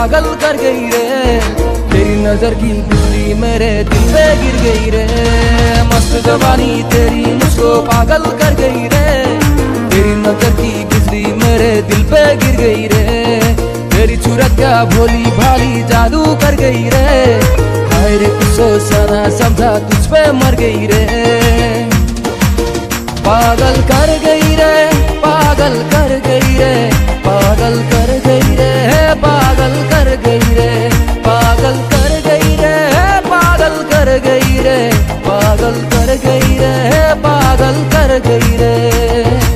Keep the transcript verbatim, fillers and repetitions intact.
पागल कर गई रे, तेरी नजर की बिजली मेरे दिल पे गिर गई रे। मस्त जवानी तेरी मुझको पागल कर गई रे, तेरी नजर की बिजली मेरे दिल पे गिर गई रे। तेरी छुरत क्या भोली भाली जादू कर गई रे, हाय रे सोचना समझा तुझ पे मर गई रे। पागल कर गई रे, पागल कर गई रे, पागल कर गई रे, पागल कर गई रे, पागल कर गई रे, पागल कर गई रे, पागल कर गई रे, पागल कर गई रे।